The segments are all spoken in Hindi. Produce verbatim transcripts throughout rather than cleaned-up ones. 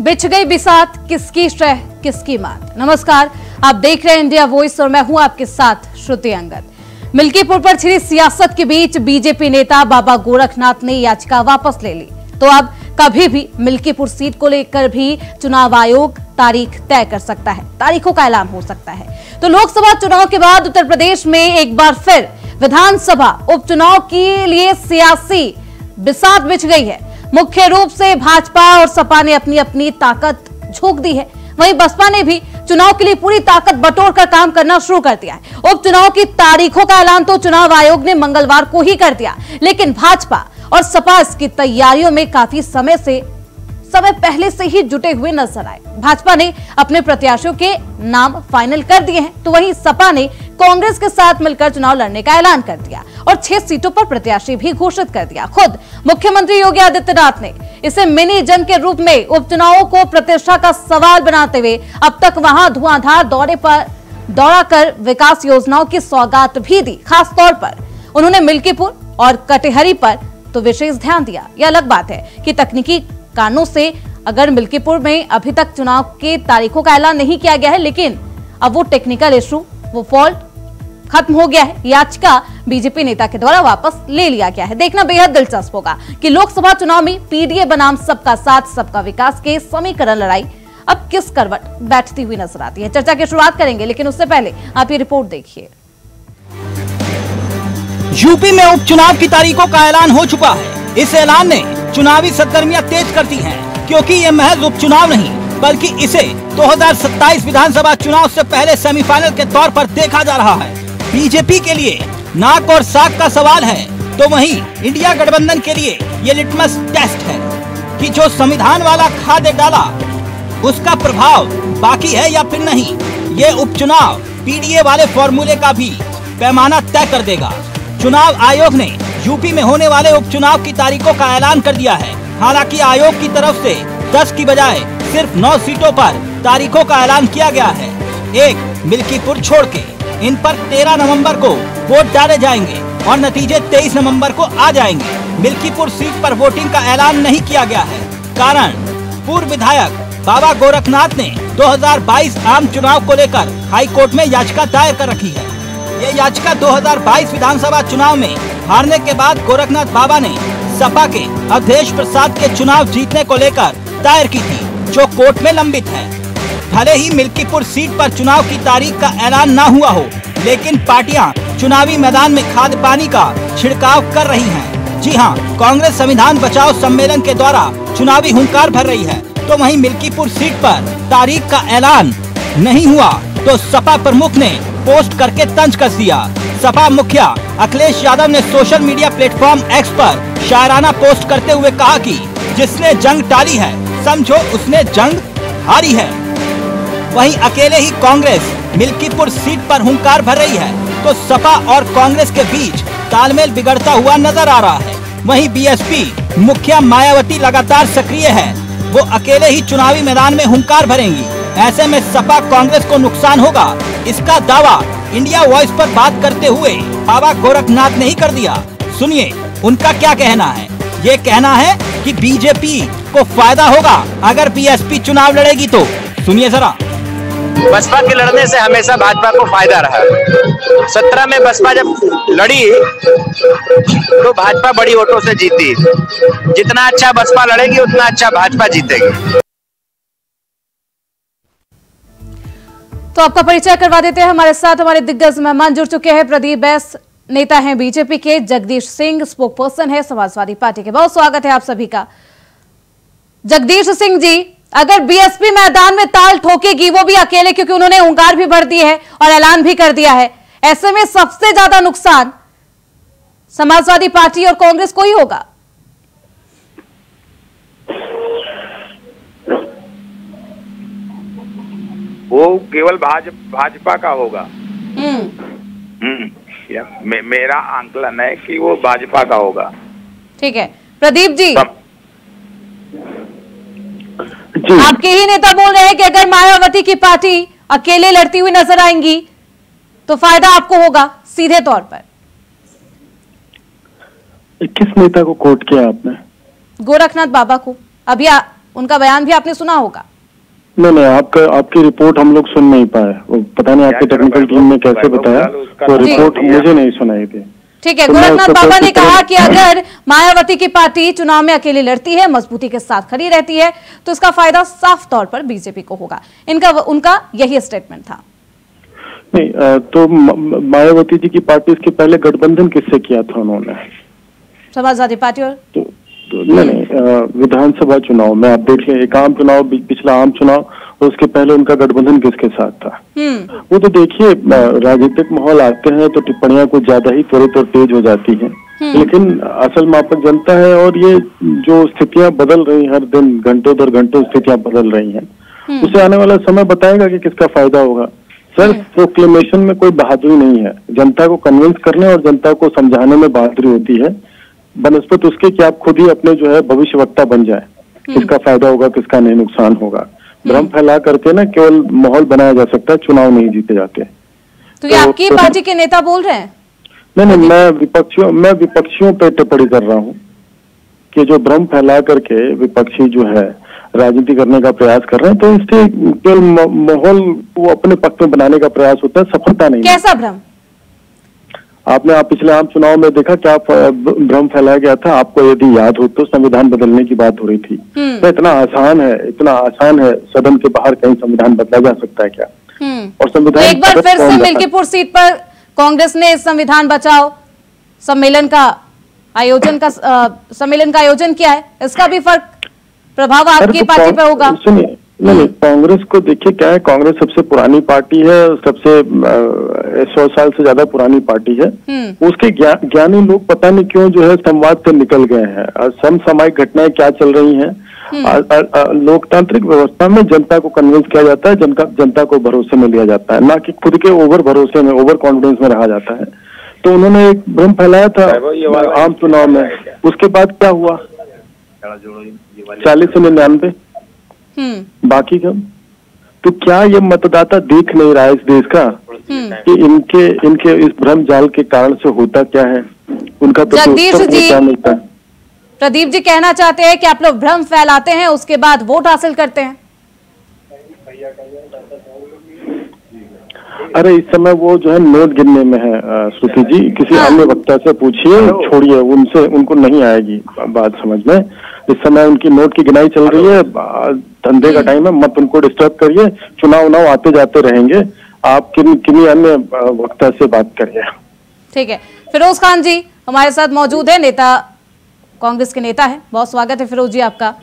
बिछ गई बिसात, किसकी शह किसकी मात। नमस्कार, आप देख रहे हैं इंडिया वॉइस और मैं हूं आपके साथ श्रुति अंगद। मिल्कीपुर पर छिड़ी सियासत के बीच बीजेपी नेता बाबा गोरखनाथ ने याचिका वापस ले ली, तो अब कभी भी मिल्कीपुर सीट को लेकर भी चुनाव आयोग तारीख तय कर सकता है, तारीखों का ऐलान हो सकता है। तो लोकसभा चुनाव के बाद उत्तर प्रदेश में एक बार फिर विधानसभा उपचुनाव के लिए सियासी बिसात बिछ गई है। मुख्य रूप से भाजपा और सपा ने अपनी अपनी ताकत झोंक दी है, वहीं बसपा ने भी चुनाव के लिए पूरी ताकत बटोर कर काम करना शुरू कर दिया है। उपचुनाव की तारीखों का ऐलान तो चुनाव आयोग ने मंगलवार को ही कर दिया, लेकिन भाजपा और सपा इसकी तैयारियों में काफी समय से समय पहले से ही जुटे हुए नजर आए। भाजपा ने अपने प्रत्याशियों के नाम फाइनल कर दिए हैं, तो वहीं सपा ने कांग्रेस के साथ मिलकर चुनाव लड़ने का ऐलान कर दिया और छह सीटों पर प्रत्याशी भी घोषित कर दिया। खुद मुख्यमंत्री योगी आदित्यनाथ ने इसे मिनी जंग के रूप में उपचुनावों को प्रतिष्ठा का सवाल बनाते हुए अब तक वहां धुआंधार दौरे पर दौरा कर विकास योजनाओं की सौगात भी दी। खासतौर पर उन्होंने मिल्कीपुर और कटिहरी पर तो विशेष ध्यान दिया। यह अलग बात है कि तकनीकी कानून से अगर मिल्कीपुर में अभी तक चुनाव के तारीखों का ऐलान नहीं किया गया है, लेकिन अब वो टेक्निकल इशू, वो फॉल्ट खत्म हो गया है। याचिका बीजेपी नेता के द्वारा वापस ले लिया गया है। देखना बेहद दिलचस्प होगा कि लोकसभा चुनाव में पीडीए बनाम सबका साथ सबका विकास के समीकरण लड़ाई अब किस करवट बैठती हुई नजर आती है। चर्चा की शुरुआत करेंगे, लेकिन उससे पहले आप ये रिपोर्ट देखिए। यूपी में उपचुनाव की तारीखों का ऐलान हो चुका है। इस ऐलान ने चुनावी सरगर्मियां तेज करती हैं, क्योंकि ये महज उपचुनाव नहीं बल्कि इसे दो हज़ार सत्ताईस विधानसभा चुनाव से पहले सेमीफाइनल के तौर पर देखा जा रहा है। बीजेपी के लिए नाक और साख का सवाल है, तो वहीं इंडिया गठबंधन के लिए ये लिटमस टेस्ट है कि जो संविधान वाला खाद डाला उसका प्रभाव बाकी है या फिर नहीं। ये उपचुनाव पीडीए वाले फॉर्मूले का भी पैमाना तय कर देगा। चुनाव आयोग ने यूपी में होने वाले उपचुनाव की तारीखों का ऐलान कर दिया है। हालांकि आयोग की तरफ से दस की बजाय सिर्फ नौ सीटों पर तारीखों का ऐलान किया गया है, एक मिल्कीपुर छोड़ के। इन पर तेरह नवंबर को वोट डाले जाएंगे और नतीजे तेईस नवंबर को आ जाएंगे। मिल्कीपुर सीट पर वोटिंग का ऐलान नहीं किया गया है, कारण पूर्व विधायक बाबा गोरखनाथ ने दो हज़ार बाईस आम चुनाव को लेकर हाईकोर्ट में याचिका दायर कर रखी है। ये याचिका दो हज़ार बाईस विधानसभा चुनाव में हारने के बाद गोरखनाथ बाबा ने सपा के अखिलेश प्रसाद के चुनाव जीतने को लेकर दायर की थी, जो कोर्ट में लंबित है। भले ही मिल्कीपुर सीट पर चुनाव की तारीख का ऐलान ना हुआ हो, लेकिन पार्टियां चुनावी मैदान में खाद पानी का छिड़काव कर रही हैं। जी हां, कांग्रेस संविधान बचाओ सम्मेलन के द्वारा चुनावी हुंकार भर रही है, तो वहीं मिल्कीपुर सीट पर तारीख का ऐलान नहीं हुआ तो सपा प्रमुख ने पोस्ट करके तंज कस दिया। सपा मुखिया अखिलेश यादव ने सोशल मीडिया प्लेटफॉर्म एक्स पर शायराना पोस्ट करते हुए कहा कि जिसने जंग टाली है समझो उसने जंग हारी है। वहीं अकेले ही कांग्रेस मिल्कीपुर सीट पर हुंकार भर रही है, तो सपा और कांग्रेस के बीच तालमेल बिगड़ता हुआ नजर आ रहा है। वहीं बीएसपी मुखिया मायावती लगातार सक्रिय है, वो अकेले ही चुनावी मैदान में हुंकार भरेंगी। ऐसे में सपा कांग्रेस को नुकसान होगा, इसका दावा इंडिया वॉइस पर बात करते हुए बाबा गोरखनाथ ने ही कर दिया। सुनिए उनका क्या कहना है। ये कहना है कि बीजेपी को फायदा होगा अगर बीएसपी चुनाव लड़ेगी, तो सुनिए जरा। बसपा के लड़ने से हमेशा भाजपा को फायदा रहा। सत्रह में बसपा जब लड़ी तो भाजपा बड़ी वोटों से जीती। जितना अच्छा बसपा लड़ेगी उतना अच्छा भाजपा जीतेगी। तो आपका परिचय करवा देते हैं। हमारे साथ हमारे दिग्गज मेहमान जुड़ चुके हैं। प्रदीप बैस नेता हैं बीजेपी के, जगदीश सिंह स्पोकपर्सन है समाजवादी पार्टी के। बहुत स्वागत है आप सभी का। जगदीश सिंह जी, अगर बीएसपी मैदान में ताल ठोकेगी, वो भी अकेले, क्योंकि उन्होंने हुंकार भी भर दी है और ऐलान भी कर दिया है, ऐसे में सबसे ज्यादा नुकसान समाजवादी पार्टी और कांग्रेस को ही होगा। वो केवल भाज भाजपा का होगा। हम्म, मे, मेरा आंकलन है कि वो भाजपा का होगा। ठीक है प्रदीप जी, जी। आपके ही नेता बोल रहे हैं कि अगर मायावती की पार्टी अकेले लड़ती हुई नजर आएंगी तो फायदा आपको होगा सीधे तौर पर। किस नेता को कोट किया आपने? गोरखनाथ बाबा को। अभी उनका बयान भी आपने सुना होगा। नहीं नहीं, आपका आपकी रिपोर्ट हम लोग सुन नहीं पाए, पता नहीं आपकी टेक्निकल टीम ने कैसे बताया, तो रिपोर्ट मुझे नहीं सुनाई थी। ठीक है, गोरखनाथ बाबा ने कहा कि अगर मायावती की पार्टी चुनाव में अकेली लड़ती है, मजबूती के साथ खड़ी रहती है, तो इसका फायदा साफ तौर पर बीजेपी को होगा। इनका उनका यही स्टेटमेंट था। नहीं तो मायावती जी की पार्टी इसके पहले गठबंधन किससे किया था उन्होंने? समाजवादी पार्टी। और तो नहीं, विधानसभा चुनाव में आप देखिए, एक आम चुनाव, पिछला आम चुनाव, उसके पहले उनका गठबंधन किसके साथ था? वो तो देखिए, राजनीतिक माहौल आते हैं तो टिप्पणियां कुछ ज्यादा ही त्वरित और तेज हो जाती हैं, लेकिन असल मापक जनता है। और ये जो स्थितियां बदल रही, हर दिन घंटों दर घंटों स्थितियां बदल रही हैं, उसे आने वाला समय बताएगा कि किसका फायदा होगा। सिर्फ प्रोक्लेमेशन में कोई बहादुरी नहीं है, जनता को कन्विंस करने और जनता को समझाने में बहादुरी होती है, बनस्पत उसके कि आप खुद ही अपने जो है भविष्यवक्ता बन जाए, किसका फायदा होगा किसका नहीं, नुकसान होगा। भ्रम फैला करके ना केवल माहौल बनाया जा सकता है, चुनाव नहीं जीते जाते। तो ये तो आपकी तो पार्टी के नेता बोल रहे हैं? नहीं नहीं, मैं विपक्षियों मैं विपक्षियों पे टिप्पणी कर रहा हूँ कि जो भ्रम फैला करके विपक्षी जो है राजनीति करने का प्रयास कर रहे हैं, तो इससे केवल माहौल को अपने पक्ष में बनाने का प्रयास होता है, सफलता नहीं। कैसा भ्रम? आपने आप पिछले आम चुनाव में देखा क्या भ्रम फैलाया गया था? आपको यदि याद हो तो संविधान बदलने की बात हो रही थी। तो इतना आसान है, इतना आसान है सदन के बाहर कहीं संविधान बदला जा सकता है क्या? और संविधान एक बार फिर से मिल्कीपुर सीट पर कांग्रेस ने संविधान बचाओ सम्मेलन का आयोजन का सम्मेलन का आयोजन किया है, इसका भी फर्क प्रभाव आपकी पार्टी पर होगा? सुनिए, नहीं, कांग्रेस को देखिए क्या है, कांग्रेस सबसे पुरानी पार्टी है, सबसे सौ साल से ज्यादा पुरानी पार्टी है। उसके ज्ञा, ज्ञानी लोग पता नहीं क्यों जो है संवाद से निकल गए हैं। समसामयिक घटनाएं क्या चल रही हैं, लोकतांत्रिक व्यवस्था में जनता को कन्विंस किया जाता है, जनता जनता को भरोसे में लिया जाता है, ना कि खुद के ओवर भरोसे में, ओवर कॉन्फिडेंस में रहा जाता है। तो उन्होंने एक भ्रम फैलाया था आम चुनाव में, उसके बाद क्या हुआ? चालीस से निन्यानवे बाकी कब? तो क्या ये मतदाता देख नहीं रहा है इस देश का कि इनके इनके इस भ्रम जाल के कारण से होता क्या है? उनका जगदीश जी, प्रदीप जी कहना चाहते हैं कि आप लोग भ्रम फैलाते हैं, उसके बाद वोट हासिल करते हैं। अरे इस समय वो जो है नोट गिनने में है श्रुति जी, किसी अन्य वक्ता से पूछिए, छोड़िए उनसे, उनको नहीं आएगी बात समझ में। इस समय उनकी नोट की गिनाई चल रही है, धंधे का टाइम है, मत उनको डिस्टर्ब करिए। चुनाव उनाव आते जाते रहेंगे, आप किन किन्हीं अन्य वक्ता से बात करिए। ठीक है, फिरोज खान जी हमारे साथ मौजूद है, नेता, कांग्रेस के नेता है। बहुत स्वागत है फिरोज जी आपका।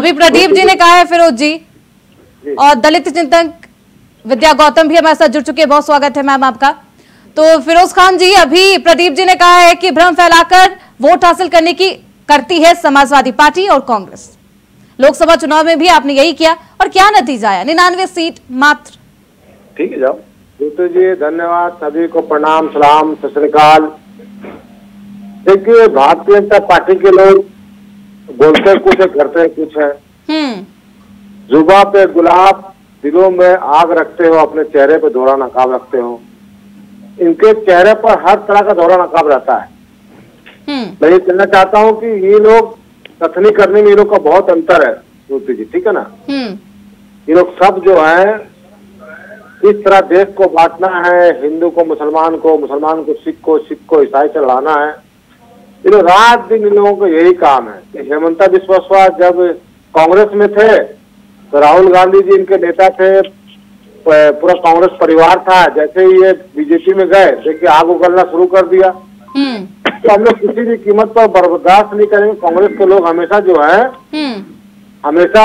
अभी प्रदीप जी ने कहा है फिरोज जी, और दलित चिंतक विद्या गौतम भी हमारे साथ जुड़ चुके हैं। बहुत स्वागत है मैम आपका। तो फिरोज खान जी, अभी प्रदीप जी ने कहा है कि भ्रम फैलाकर वोट हासिल करने की करती है समाजवादी पार्टी और कांग्रेस। लोकसभा चुनाव में भी आपने यही किया और क्या नतीजा आया? निन्यानवे सीट मात्र। ठीक है, जाओ जीतू जी, धन्यवाद, सभी को प्रणाम, सलाम, सत श्री अकाल। देखिए, भारतीय जनता पार्टी के लोग बोलते कुछ है, करते कुछ है। जुबा पे गुलाब, दिलों में आग रखते हो, अपने चेहरे पर दौरा नकाब रखते हो। इनके चेहरे पर हर तरह का दौरा नकाब रहता है। मैं ये कहना चाहता हूँ कि ये लोग कथनी करने में, ये लोग का बहुत अंतर है श्रुति जी, ठीक है ना। ये लोग सब जो है इस तरह देश को बांटना है, हिंदू को मुसलमान को, मुसलमान को सिख को, सिख को ईसाई से लड़ाना है। ये लोग रात दिन, इन लोगों को यही काम है। हेमंता बिस्वा सवा जब कांग्रेस में थे तो राहुल गांधी जी इनके नेता थे, पूरा कांग्रेस परिवार था। जैसे ही ये बीजेपी में गए, देखिए आग उगलना शुरू कर दिया। तो हम लोग किसी भी कीमत पर बर्दाश्त नहीं करेंगे। कांग्रेस के लोग हमेशा जो है, हमेशा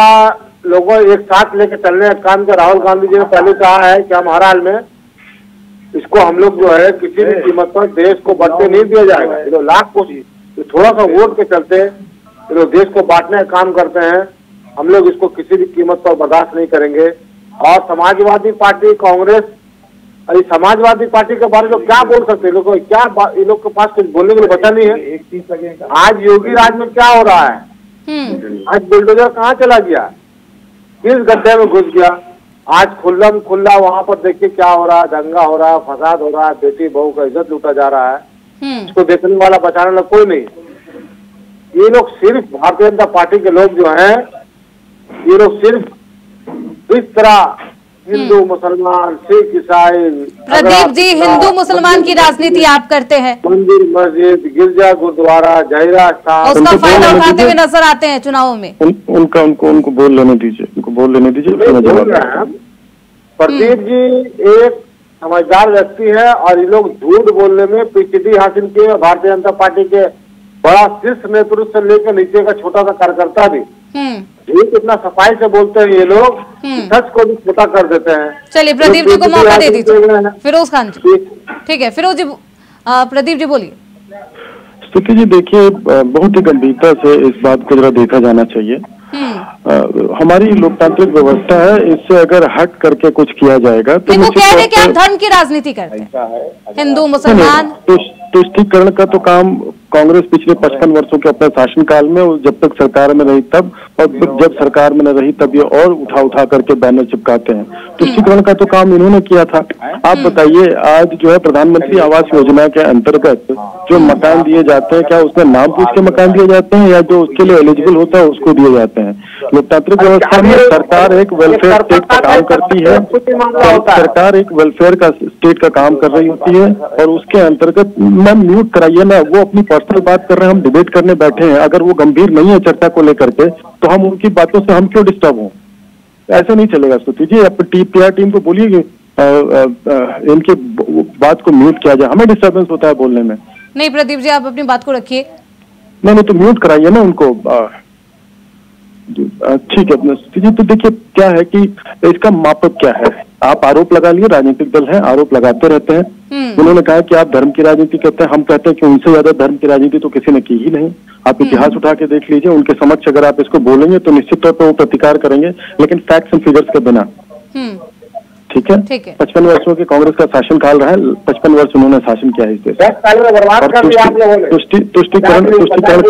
लोगों एक साथ लेके चलने का काम किया। राहुल गांधी जी ने पहले कहा है कि हम हर हाल में इसको, हम लोग जो है किसी भी कीमत पर देश को बढ़ते नहीं दिया जाएगा। ये लोग लाख कोशिश, थोड़ा सा वोट के चलते ये लोग देश को बांटने का काम करते हैं। हम लोग इसको किसी भी कीमत पर बर्दाश्त नहीं करेंगे। और समाजवादी पार्टी, कांग्रेस, अरे समाजवादी पार्टी के बारे में लोग क्या बोल सकते हैं? लोगों क्या, इन लोग के पास कुछ बोलने के लिए बचा नहीं है। आज योगी राज में क्या हो रहा है? आज बुलडोजर कहाँ चला गया, किस गड्ढे में घुस गया? आज खुला खुला वहां पर देखिए क्या हो रहा है, दंगा हो रहा है, फसाद हो रहा है, बेटी बहू का इज्जत लूटा जा रहा है। इसको देखने वाला, बचाने वाला कोई नहीं। ये लोग सिर्फ भारतीय जनता पार्टी के लोग जो हैं, ये लोग सिर्फ इस तरह हिंदू मुसलमान सिख ईसाई। प्रदीप जी, हिंदू मुसलमान की राजनीति आप करते हैं, मंदिर मस्जिद गिरजा गुरुद्वारा जाहिरा स्थान उसका फायदा उठाते हुए नजर आते हैं चुनावों में। उन, उनका उनको उनको बोल लेने दीजिए, उनको बोल लेने दीजिए। प्रदीप जी एक समझदार व्यक्ति है और ये लोग झूठ बोलने में प्रसिद्धि हासिल किए। भारतीय जनता पार्टी के बड़ा शीर्ष नेतृत्व से लेकर नीचे का छोटा सा कार्यकर्ता भी झूठ इतना सफाई से बोलते हैं ये लोग, सच को भी छोटा कर देते हैं। चलिए प्रदीप जी को मौका दे दीजिए। फिरोज खान जी, ठीक है फिरोज जी, प्रदीप जी बोलिए। स्तुति जी, देखिए बहुत ही गंभीरता से इस बात को जरा देखा जाना चाहिए। आ, हमारी लोकतांत्रिक व्यवस्था है, इससे अगर हट करके कुछ किया जाएगा तो कह रहे कि आप धर्म की राजनीति करते हैं, हिंदू मुसलमान। तुष्टिकरण का तो काम कांग्रेस पिछले पचपन वर्षों के अपने शासनकाल में, जब तक सरकार में रही तब और जब सरकार में न रही तब ये और उठा उठा करके बैनर चिपकाते हैं। तुष्टिकरण का तो काम इन्होंने किया था। आप बताइए, आज जो है प्रधानमंत्री आवास योजना के अंतर्गत जो मकान दिए जाते हैं, क्या उसमें नाम पूछ के मकान दिए जाते हैं या जो उसके लिए एलिजिबल होता है उसको दिए जाते हैं? लोकतांत्रिक व्यवस्था में सरकार एक वेलफेयर स्टेट का काम करती है, सरकार एक वेलफेयर का स्टेट का काम कर रही होती है और उसके अंतर्गत मैम म्यूट कराइए ना, वो अपनी पर्सनल बात कर रहे हैं, हम डिबेट करने बैठे हैं। अगर वो गंभीर नहीं है चर्चा को लेकर के तो हम उनकी बातों से हम क्यों डिस्टर्ब हों? ऐसा नहीं चलेगा स्तुति जी। आप टीपीआर टीम को बोलिए इनके बात को म्यूट किया जाए, हमें डिस्टर्बेंस होता है बोलने में। नहीं प्रदीप जी, आप अपनी बात को रखिए। नहीं नहीं तो म्यूट कराइए ना उनको। ठीक है जी, तो देखिए क्या है कि इसका मापक क्या है? आप आरोप लगा लिए, राजनीतिक दल है, आरोप लगाते रहते हैं। उन्होंने कहा कि आप धर्म की राजनीति करते हैं, हम कहते हैं कि उनसे ज्यादा धर्म की राजनीति तो किसी ने की ही नहीं। आप इतिहास उठा के देख लीजिए, उनके समक्ष अगर आप इसको बोलेंगे तो निश्चित तौर पर वो प्रतिकार करेंगे, लेकिन फैक्ट्स एंड फिगर्स के बिना। ठीक है, पचपन वर्षों के कांग्रेस का शासनकाल रहा है, पचपन वर्ष उन्होंने शासन किया है इस देश। तुष्टिकरण तुष्टिकरण कर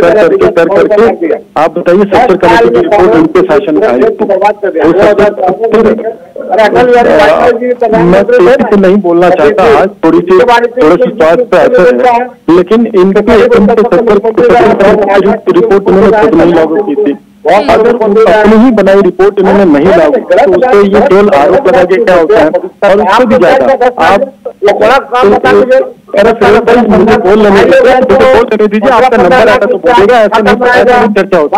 करके आप बताइए, सत्तर कमेटी की रिपोर्ट उनके शासन का। मैं तेजी से नहीं बोलना चाहता, आज थोड़ी सी थोड़ा सी स्वास्थ्य पे असर है, लेकिन इनके सत्तर रिपोर्ट उन्होंने खुद नहीं लागू की थी। अगर अपनी ही बनाई रिपोर्ट इन्होंने नहीं लागू तो उसको ये टोल आरोप लगा के क्या होता है? और उससे भी ज्यादा आप अरे मुझे बोल लेने दीजिए, बोल लेने दीजिए, आपका नंबर आता तो बोलेगा, ऐसा नहीं चर्चा होती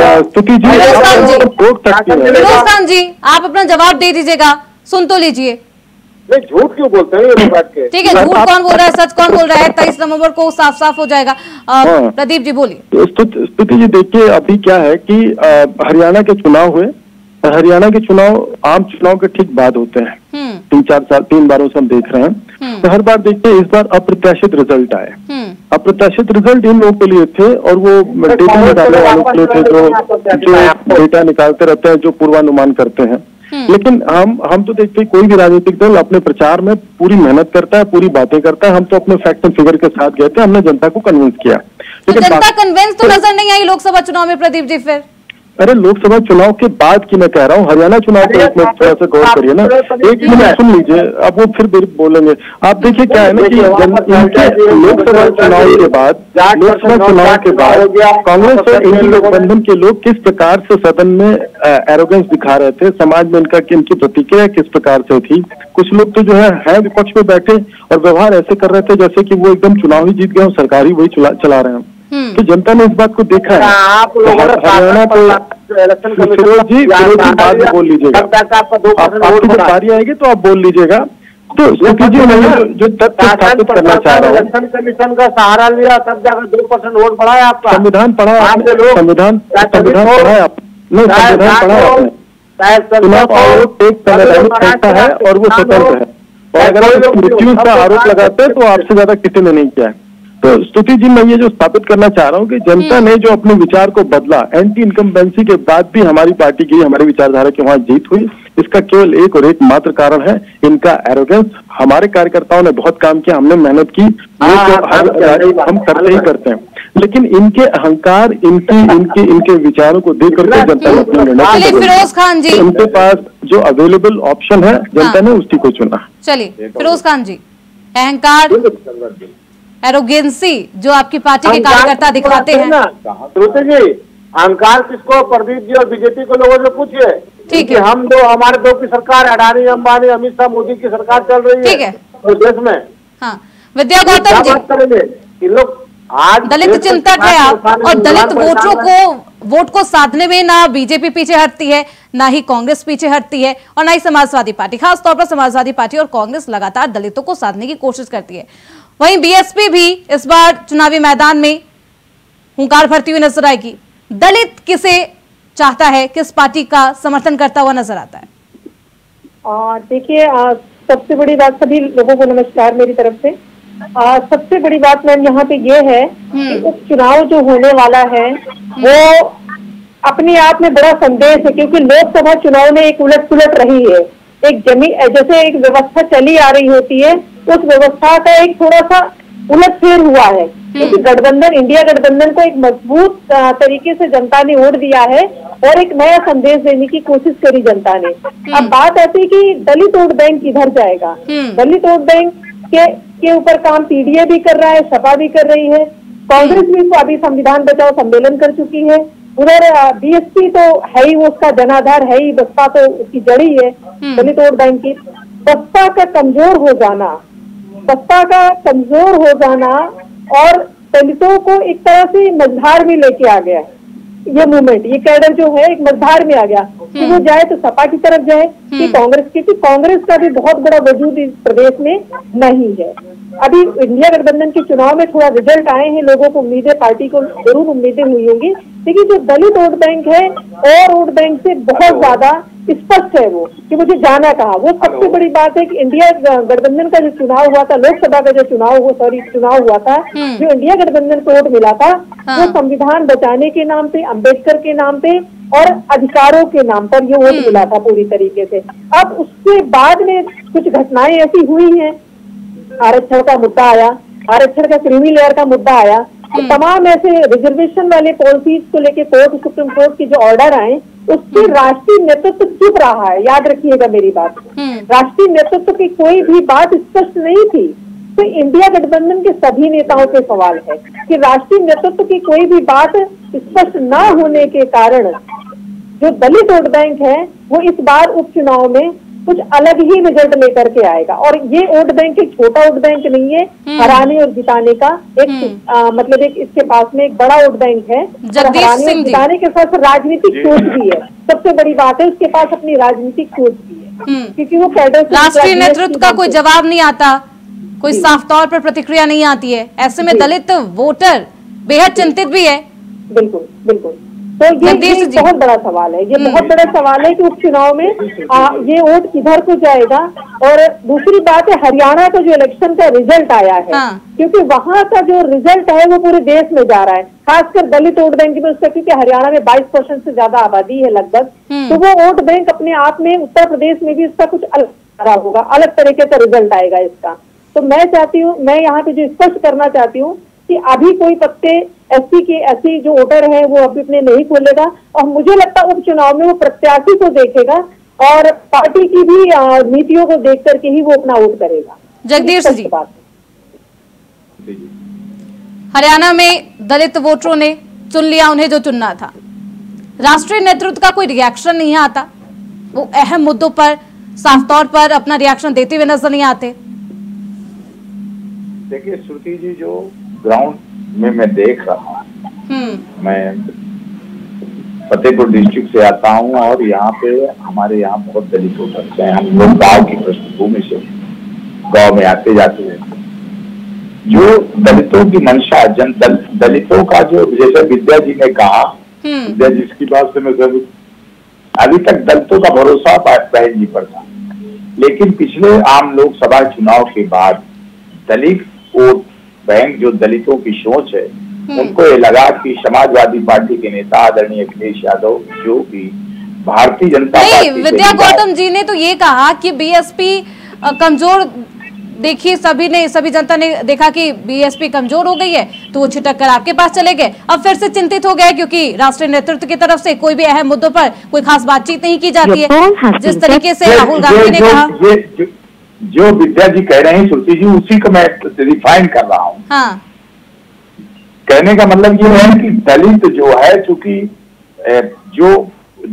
है। स्तुति जी, आप अपना जवाब दे दीजिएगा, सुन तो लीजिए। झूठ क्यों बोलते हैं? ठीक है, झूठ कौन बोल रहा है, सच कौन बोल रहा है, तेईस नवंबर को साफ साफ हो जाएगा। प्रदीप जी बोलिए। स्तुति जी देखिए, अभी क्या है कि हरियाणा के चुनाव हुए, हरियाणा के चुनाव आम चुनाव के ठीक बाद होते हैं, तीन चार साल तीन बारों से हम देख रहे हैं। तो हर बार देखिए इस बार अप्रत्याशित रिजल्ट आए, अप्रत्याशित रिजल्ट इन लोगों के लिए थे और वो डेटा निकालने वालों के लिए थे जो जो डेटा निकालते रहते हैं, जो पूर्वानुमान करते हैं। लेकिन हम हम तो देखते हैं कोई भी राजनीतिक दल अपने प्रचार में पूरी मेहनत करता है, पूरी बातें करता है। हम तो अपने फैक्ट एंड फिगर के साथ गए थे, हमने जनता को कन्विंस किया, लेकिन तो जनता कन्विंस तो नजर नहीं आई लोकसभा चुनाव में। प्रदीप जी फिर अरे लोकसभा चुनाव के बाद की मैं कह रहा हूँ, हरियाणा चुनाव के रूप में थोड़ा सा गौर करिए ना, एक मिनट सुन लीजिए, अब वो फिर भी बोलेंगे। आप देखिए क्या है ना कि लोकसभा चुनाव के बाद लोकसभा चुनाव के बाद कांग्रेस और इंडिया गठबंधन के लोग किस प्रकार से सदन में एरोगेंस दिखा रहे थे, समाज में इनका इनकी प्रतिक्रिया किस प्रकार से थी। कुछ लोग तो जो है विपक्ष में बैठे और व्यवहार ऐसे कर रहे थे जैसे कि वो एकदम चुनाव ही जीत गए और सरकार ही वही चला रहे हैं। तो जनता ने इस बात को देखा है। आप हरियाणा पे बोल लीजिएगा, आपकी जब बारी आएगी तो आप बोल लीजिएगा। तो जो तथ्य स्थापित करना चाह रहा हूँ, इलेक्शन कमीशन का सहारा लिया तब जाकर दो परसेंट वोट बढ़ा है आपका। संविधान पढ़ा आपने, संविधान संविधान पढ़ा है आप? नहीं, संविधान पढ़ा आपने? चुनाव आयोग एक संवैधानिक संस्था है और वो स्वतंत्र है, और अगर आप मृत्यु का आरोप लगाते हैं तो आपसे ज्यादा किसी ने नहीं किया है। तो स्तुति जी, मैं ये जो स्थापित करना चाह रहा हूँ कि जनता ने जो अपने विचार को बदला, एंटी इनकम्बेंसी के बाद भी हमारी पार्टी की, हमारी विचारधारा की वहाँ जीत हुई, इसका केवल एक और एक मात्र कारण है इनका एरोगेंस। हमारे कार्यकर्ताओं ने बहुत काम किया, हमने मेहनत की, हम करते ही करते हैं, लेकिन इनके अहंकार, इनकी इनके इनके विचारों को देख करके जनता ने अपना निर्णय लिया। तो उनके पास जो अवेलेबल ऑप्शन है जनता ने उसी को चुना। चलिए फिरोज खान जी, अहंकार एरोगेंसी जो आपकी पार्टी के कार्यकर्ता दिखाते हैं। श्रुति जी, अहंकार किसको? प्रदीप जी और बीजेपी को लोगों से पूछिए। ठीक है, हम दो हमारे दो की सरकार, अडानी अंबानी अमित शाह मोदी की सरकार चल रही है। ठीक है, तो देश में हाँ विद्या गौतम जी करेंगे कि लोग आज दलित चिंतक है आप, और दलित वोटरों को वोट को साधने में ना बीजेपी पीछे हटती है, ना ही कांग्रेस पीछे हटती है, और ना ही समाजवादी पार्टी। खासतौर पर समाजवादी पार्टी और कांग्रेस लगातार दलितों को साधने की कोशिश करती है। वहीं बीएसपी भी इस बार चुनावी मैदान में हुंकार भरती हुई नजर आएगी। दलित किसे चाहता है, किस पार्टी का समर्थन करता हुआ नजर आता है? देखिए, सबसे बड़ी बात, सभी लोगों को नमस्कार मेरी तरफ से। आ, सबसे बड़ी बात मैम यहाँ पे ये है कि उपचुनाव जो होने वाला है वो अपने आप में बड़ा संदेश है, क्योंकि लोकसभा चुनाव में एक उलट पुलट रही है। एक जमी जैसे एक व्यवस्था चली आ रही होती है, उस व्यवस्था का एक थोड़ा सा उलट फेर हुआ है, क्योंकि गठबंधन इंडिया गठबंधन को एक मजबूत तरीके से जनता ने वोट दिया है और एक नया संदेश देने की कोशिश करी जनता ने। अब बात ऐसी कि दलित वोट बैंक किधर जाएगा? दलित वोट बैंक के के ऊपर काम पीडीए भी कर रहा है, सपा भी कर रही है, कांग्रेस भी अभी संविधान बचाओ सम्मेलन कर चुकी है, उधर बीएसपी तो है ही, वो उसका जनाधार है ही, बसपा तो उसकी जड़ ही है दलित वोट बैंक की। बसपा का कमजोर हो जाना, बसपा का कमजोर हो जाना और दलितों को एक तरह से मझधार में लेके आ गया ये मूवमेंट, ये कैडर जो है एक मझधार में आ गया कि वो जाए तो सपा की तरफ जाए कि कांग्रेस, क्योंकि कांग्रेस का भी बहुत बड़ा वजूद इस प्रदेश में नहीं है। अभी इंडिया गठबंधन के चुनाव में थोड़ा रिजल्ट आए हैं, लोगों को उम्मीदें, पार्टी को जरूर उम्मीदें हुई होंगी, लेकिन जो दलित वोट बैंक है और वोट बैंक से बहुत ज्यादा स्पष्ट है वो कि मुझे जाना कहा। वो सबसे बड़ी बात है कि इंडिया गठबंधन का जो चुनाव हुआ था, लोकसभा का जो चुनाव हुआ सॉरी चुनाव हुआ था जो इंडिया गठबंधन को वोट मिला था, हाँ। वो संविधान बचाने के नाम पे, अंबेडकर के नाम पे और अधिकारों के नाम पर ये वोट मिला था पूरी तरीके से। अब उसके बाद में कुछ घटनाएं ऐसी हुई हैं, आरक्षण का मुद्दा आया, आरक्षण का क्रीमी लेयर का मुद्दा आया, तो तमाम ऐसे रिजर्वेशन वाले पॉलिसीज को लेके कोर्ट, सुप्रीम कोर्ट के जो ऑर्डर आए उसके राष्ट्रीय नेतृत्व चुप रहा है। याद रखिएगा मेरी बात, राष्ट्रीय नेतृत्व की कोई भी बात स्पष्ट नहीं थी। तो इंडिया गठबंधन के सभी नेताओं पे सवाल है कि राष्ट्रीय नेतृत्व की कोई भी बात स्पष्ट ना होने के कारण जो दलित वोट बैंक है वो इस बार उपचुनाव में कुछ अलग ही रिजल्ट लेकर के आएगा। और ये वोट बैंक एक छोटा वोट बैंक नहीं है, हराने और जिताने का एक आ, मतलब एक इसके पास में एक बड़ा वोट बैंक है। हराने और जिताने के साथ राजनीतिक सोच भी है, सबसे बड़ी बात है उसके पास अपनी राजनीतिक सोच भी है, क्योंकि वो कैडर राष्ट्रीय नेतृत्व का कोई जवाब नहीं आता, कोई साफ तौर पर प्रतिक्रिया नहीं आती है। ऐसे में दलित वोटर बेहद चिंतित भी है। बिल्कुल बिल्कुल, तो ये, ये बहुत बड़ा सवाल है, ये बहुत बड़ा सवाल है कि उपचुनाव में आ, ये वोट किधर को जाएगा। और दूसरी बात है हरियाणा का जो इलेक्शन का रिजल्ट आया है, हाँ। क्योंकि वहाँ का जो रिजल्ट है वो पूरे देश में जा रहा है, खासकर दलित वोट बैंक में उसका, क्योंकि हरियाणा में बाईस परसेंट से ज्यादा आबादी है लगभग, तो वो वोट बैंक अपने आप में उत्तर प्रदेश में भी इसका कुछ अलग होगा, अलग तरीके का रिजल्ट आएगा इसका। तो मैं चाहती हूँ, मैं यहाँ पे जो स्पष्ट करना चाहती हूँ कि अभी कोई पत्ते एससी के एससी जो वोटर है वो अभी अपने नहीं खोलेगा, और मुझे लगता है उपचुनाव में वो प्रत्याशी को देखेगा और पार्टी की भी नीतियों को देख करके ही वो अपना वोट करेगा। जगदीश जी, हरियाणा में दलित वोटरों ने चुन लिया उन्हें जो चुनना था, राष्ट्रीय नेतृत्व का कोई रिएक्शन नहीं आता, वो अहम मुद्दों पर साफ तौर पर अपना रिएक्शन देते हुए नजर नहीं आते। देखिए श्रुति जी, जो ग्राउंड मैं मैं देख रहा हूँ, मैं फतेहपुर डिस्ट्रिक्ट से आता हूँ और यहाँ पे हमारे यहाँ बहुत दलित हो सकते हैं, हम लोग गाँव की पृष्ठभूमि से गांव में आते जाते हैं। जो दलितों की मंशा, जन दल, दलितों का जो, जैसे विद्या जी ने कहा, विद्या जी की बात से मैं जरूर, अभी तक दलितों का भरोसा बहन जी पर था, लेकिन पिछले आम लोकसभा चुनाव के बाद दलित वोट बैंक जो दलितों की सोच है, उनको ये लगा कि समाजवादी पार्टी के नेता आदरणीय अखिलेश यादव जो कि भारतीय जनता पार्टी। विद्या गौतम जी ने तो ये कहा कि बीएसपी कमजोर, देखिए सभी ने सभी जनता ने देखा कि बीएसपी कमजोर हो गई है तो वो छिटक कर आपके पास चले गए। अब फिर से चिंतित हो गए क्योंकि राष्ट्रीय नेतृत्व की तरफ से कोई भी अहम मुद्दों पर कोई खास बातचीत नहीं की जाती है, जिस तरीके से राहुल गांधी ने कहा। जो विद्या जी कह रहे हैं श्रुति जी, उसी को मैं रिफाइन कर रहा हूँ। हाँ। कहने का मतलब ये है कि दलित जो है, चूंकि जो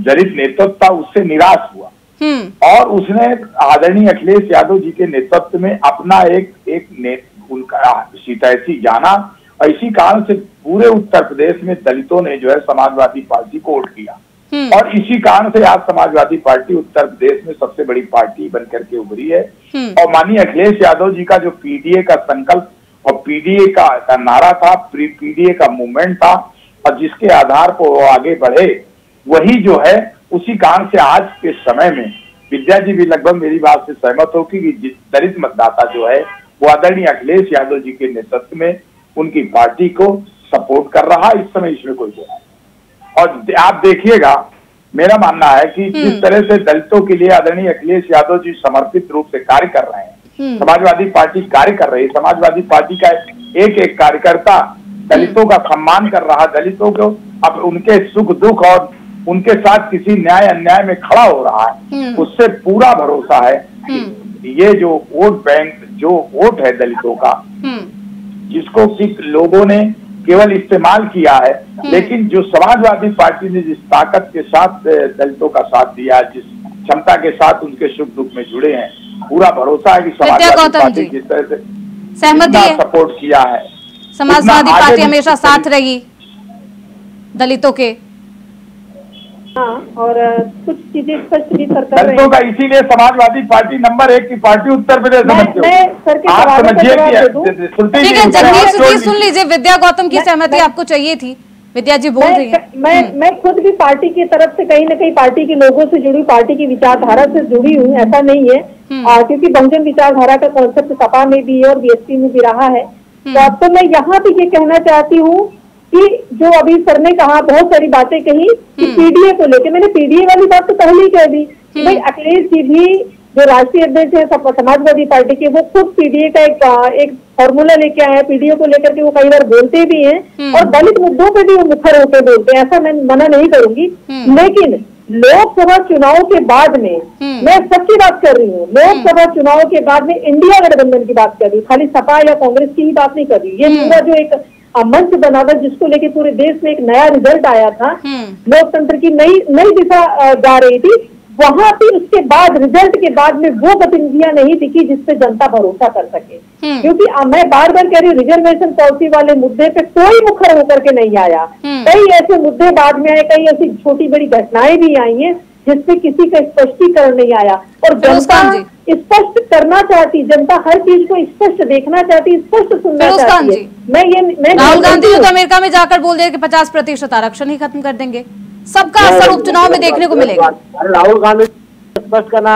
दलित नेतृत्व था उससे निराश हुआ और उसने आदरणीय अखिलेश यादव जी के नेतृत्व में अपना एक एक ने, उनका हितैषी जाना और इसी कारण से पूरे उत्तर प्रदेश में दलितों ने जो है समाजवादी पार्टी को वोट किया और इसी कारण से आज समाजवादी पार्टी उत्तर प्रदेश में सबसे बड़ी पार्टी बनकर के उभरी है। और माननीय अखिलेश यादव जी का जो पीडीए का संकल्प और पीडीए का, का नारा था, पीडीए का मूवमेंट था और जिसके आधार पर वो आगे बढ़े, वही जो है उसी कारण से आज के समय में विद्या जी भी लगभग मेरी बात से सहमत होगी कि दलित मतदाता जो है वो आदरणीय अखिलेश यादव जी के नेतृत्व में उनकी पार्टी को सपोर्ट कर रहा है, इस समय इसमें कोई बुराई। और आप देखिएगा, मेरा मानना है कि जिस तरह से दलितों के लिए आदरणीय अखिलेश यादव जी समर्पित रूप से कार्य कर रहे हैं, समाजवादी पार्टी कार्य कर रही है, समाजवादी पार्टी का एक एक कार्यकर्ता दलितों का सम्मान कर रहा, दलितों को अब उनके सुख दुख और उनके साथ किसी न्याय अन्याय में खड़ा हो रहा है, उससे पूरा भरोसा है कि ये जो वोट बैंक, जो वोट है दलितों का, जिसको कि लोगों ने केवल इस्तेमाल किया है, लेकिन जो समाजवादी पार्टी ने जिस ताकत के साथ दलितों का साथ दिया, जिस क्षमता के साथ उनके सुख दुख में जुड़े हैं, पूरा भरोसा है कि समाजवादी पार्टी जिस तरह से सहमति सपोर्ट किया है, समाजवादी पार्टी हमेशा साथ रही दलितों के। हाँ, और कुछ चीजें स्पष्ट भी सरकार दलितों का, इसीलिए समाजवादी पार्टी नंबर एक की पार्टी उत्तर प्रदेश समझिए। सुन लीजिए विद्या गौतम की सहमति आपको चाहिए थी, विद्या जी बोल रही हैं। मैं मैं खुद भी पार्टी की तरफ से कहीं ना कहीं पार्टी के लोगों से जुड़ी, पार्टी की विचारधारा से जुड़ी हूँ, ऐसा नहीं है, क्योंकि बहुजन विचारधारा का कॉन्सेप्ट सपा में भी है और बीएसपी में भी रहा है। तो आपको मैं यहाँ पे ये कहना चाहती हूँ कि जो अभी सर ने कहा, बहुत सारी बातें कही कि पीडीए को लेके, मैंने पीडीए वाली बात तो पहले ही कह दी कि भाई अखिलेश जी भी जो राष्ट्रीय अध्यक्ष है समाजवादी पार्टी के, वो खुद पीडीए का एक एक फॉर्मूला लेके आए, पीडीए को लेकर के वो कई बार बोलते भी हैं और दलित मुद्दों पे भी वो मुखर होकर बोलते हैं, ऐसा मैं मना नहीं करूंगी। लेकिन लोकसभा चुनाव के बाद में, मैं सबकी बात कर रही हूँ, लोकसभा चुनाव के बाद में इंडिया गठबंधन की बात कर रही हूँ, खाली सपा या कांग्रेस की ही बात नहीं कर रही, ये पूरा जो एक मंच बना था जिसको लेके पूरे देश में एक नया रिजल्ट आया था, लोकतंत्र की नई नई दिशा जा रही थी, वहां पे उसके बाद रिजल्ट के बाद में वो गतिविधियां नहीं दिखी जिसपे जनता भरोसा कर सके, क्योंकि मैं बार बार कह रही हूँ रिजर्वेशन पॉलिसी वाले मुद्दे पे कोई मुखर होकर के नहीं आया, कई ऐसे मुद्दे बाद में आए, कई ऐसी छोटी बड़ी घटनाएं भी आई हैं जिसपे किसी का स्पष्टीकरण नहीं आया। और जनता स्पष्ट करना चाहती, जनता हर चीज को स्पष्ट देखना चाहती, स्पष्ट सुनना चाहती है। मैं ये मैं राहुल गांधी तो अमेरिका में जाकर बोल दिया कि पचास प्रतिशत आरक्षण ही खत्म कर देंगे, सबका असर उपचुनाव में देखने को मिलेगा। राहुल गांधी स्पष्ट करना,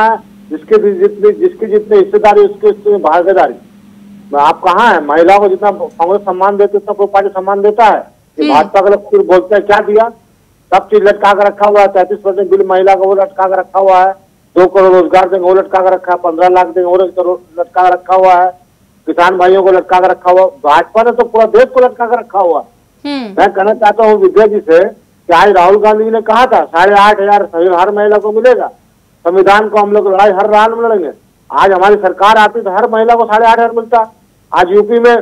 जिसके भी जितने जिसके जितने हिस्सेदारी उसके उसके भागीदारी। आप कहाँ है, महिलाओं को जितना कांग्रेस सम्मान देते उतना कोई पार्टी सम्मान देता है? भाजपा का लोग बोलते हैं क्या दिया, सब चीज लटका कर रखा हुआ है, तैतीस परसेंट बिल महिला का वो लटका कर रखा हुआ है, दो करोड़ रोजगार देंगे वो लटका कर रखा है, पंद्रह लाख देंगे वो लटका कर रखा हुआ है, किसान भाइयों को लटका कर रखा हुआ, भाजपा ने तो पूरा देश को लटका कर रखा हुआ। मैं कहना चाहता हूँ विद्या जी से कि आज राहुल गांधी जी ने कहा था साढ़े आठ हजार हर महिला को मिलेगा, संविधान को हम लोग लड़ाई हर रान में लड़ेंगे। आज हमारी सरकार आती तो हर महिला को साढ़े आठ हजार मिलता, आज यूपी में,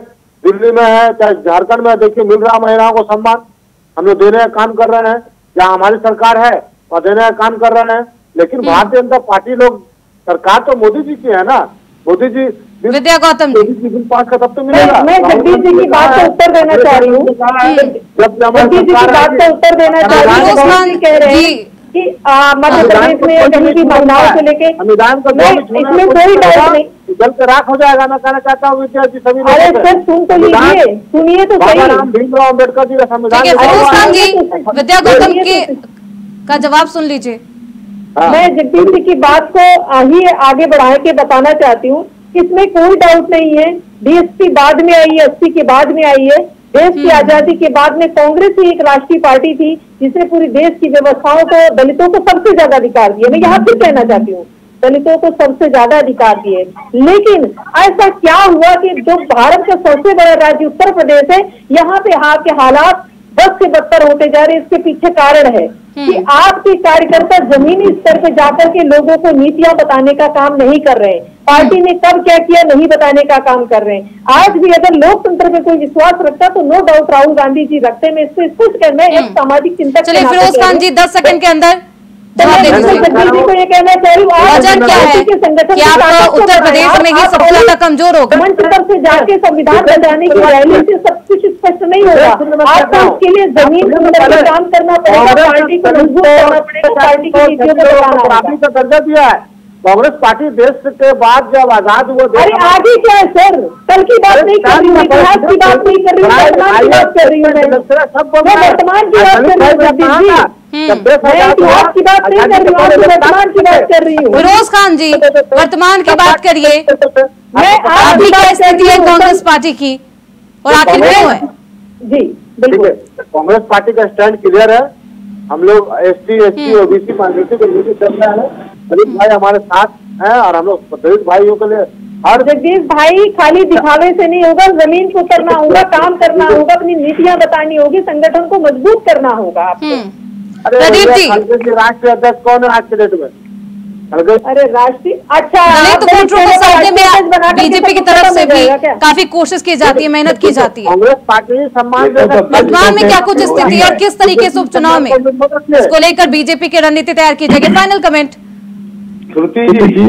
दिल्ली में है, चाहे झारखंड में, देखिए मिल रहा महिलाओं को सम्मान, हम लोग देने का काम कर रहे हैं, जहाँ हमारी सरकार है वहाँ देने का काम कर रहे हैं। लेकिन भारतीय जनता पार्टी लोग, सरकार तो मोदी जी की है ना, मोदी जी विद्या गौतम जी बिल पास का तब तो मिलेगा। मैं जगदीश जी की बात का उत्तर देना चाह रही हूँ, जगदीश जी की बात का उत्तर देना चाह रही हूँ, कह रहे हैं कि मध्य प्रदेश में कहीं की महिलाओं को लेके संविधान को, इसमें कोई डाउट नहीं, जल से राख हो जाएगा। मैं कहना चाहता हूँ विद्यार्थी सभी, अरे सर सुन तो लीजिए, सुनिए तो सही, भीमराव अम्बेडकर जी का संविधान जी, विद्या गौतम के का जवाब सुन लीजिए। मैं जगदीश जी की बात को ही आगे बढ़ा के बताना चाहती हूँ, इसमें कोई डाउट नहीं है, बीएसपी बाद में आई है, एससी के बाद में आई है, देश की आजादी के बाद में कांग्रेस ही एक राष्ट्रीय पार्टी थी जिसने पूरे देश की व्यवस्थाओं को, दलितों को सबसे ज्यादा अधिकार दिए। मैं यहाँ फिर कहना चाहती हूँ, दलितों को सबसे ज्यादा अधिकार दिए, लेकिन ऐसा क्या हुआ कि जो भारत का सबसे बड़ा राज्य उत्तर प्रदेश है, यहाँ पे यहाँ के हालात बद से बदतर होते जा रहे, इसके पीछे कारण है। कि आपके कार्यकर्ता जमीनी स्तर पे जाकर के लोगों को नीतियां बताने का काम नहीं कर रहे, पार्टी ने कब क्या किया नहीं बताने का काम कर रहे हैं। आज भी अगर लोकतंत्र पे कोई विश्वास रखता तो नो डाउट राहुल गांधी जी रखते हैं, इसको स्पष्ट करना है एक सामाजिक चिंतक। चलिए फिरोज खान जी दस सेकंड के अंदर जगदीश जी को ये कहना चाहिए उत्तर प्रदेश में ही सबसे ज्यादा कमजोर होगा, मंच पर से जाके संविधान बचाने की रैली से सब कुछ स्पष्ट नहीं होगा। आपको उसके लिए जमीन पर काम करना पड़ेगा, पार्टी को मजबूत करना पड़ेगा, पार्टी की नीतियों को बताना होगा। का दर्जा दिया है कांग्रेस पार्टी देश के बाद जब आजाद हुआ। अरे आगे क्या है सर, कल की बात नहीं कर रही, इतिहास की बात नहीं कर रही, वर्तमान की बात कर रही हूँ, इतिहास की बात नहीं कर रही, वर्तमान की बात कर रही हूँ। फिरोज खान जी वर्तमान की बात करिए, मैं आपकी क्या स्थिति है कांग्रेस पार्टी की और आखिर क्यों है? जी बिल्कुल, कांग्रेस पार्टी का स्टैंड क्लियर है। हम लोग S C S C OBC minority को नीचे चल रहा है। प्रदीप भाई हमारे साथ हैं और हम लोग प्रदीप भाइयों के लिए और जगदीश भाई खाली दिखावे से नहीं होगा, जमीन को करना होगा, काम करना होगा, अपनी नीतियां बतानी होगी, संगठन को मजबूत करना होगा आपको। प्रदीप जी राष्ट्रीय अध्यक्ष कौन है आज के डेट में? अरे राष्ट्रीय अच्छा बीजेपी की तरफ से भी काफी कोशिश की जाती है, मेहनत की जाती है। कांग्रेस पार्टी सम्मान वर्तमान में क्या कुछ स्थिति है, किस तरीके से उपचुनाव में इसको लेकर बीजेपी की रणनीति तैयार की जाएगी? Final comment Shruti ji.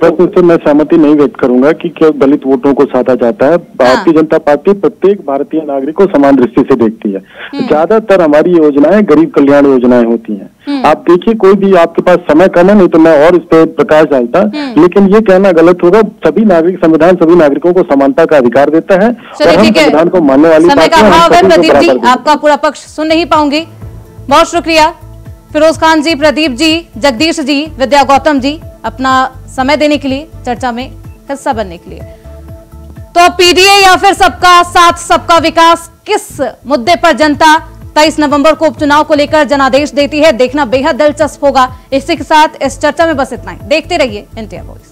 प्रश्न से मैं सहमति नहीं व्यक्त करूंगा कि क्या दलित वोटों को साधा जाता है। भारतीय जनता पार्टी प्रत्येक भारतीय नागरिक को समान दृष्टि से देखती है। ज्यादातर हमारी योजनाएं गरीब कल्याण योजनाएं होती हैं। आप देखिए कोई भी, आपके पास समय कम है, नहीं तो मैं और इस पर प्रकाश डालता, लेकिन ये कहना गलत होगा। सभी नागरिक संविधान सभी नागरिकों को समानता का अधिकार देता है और हम संविधान को मानने वाली। आपका पूरा पक्ष सुन नहीं पाऊंगी, बहुत शुक्रिया फिरोज खान जी, प्रदीप जी, जगदीश जी, विद्या गौतम जी अपना समय देने के लिए, चर्चा में हिस्सा बनने के लिए। तो पीडीए या फिर सबका साथ सबका विकास, किस मुद्दे पर जनता तेईस नवंबर को उपचुनाव को लेकर जनादेश देती है, देखना बेहद दिलचस्प होगा। इसी के साथ इस चर्चा में बस इतना ही। देखते रहिए इंडिया वॉइस।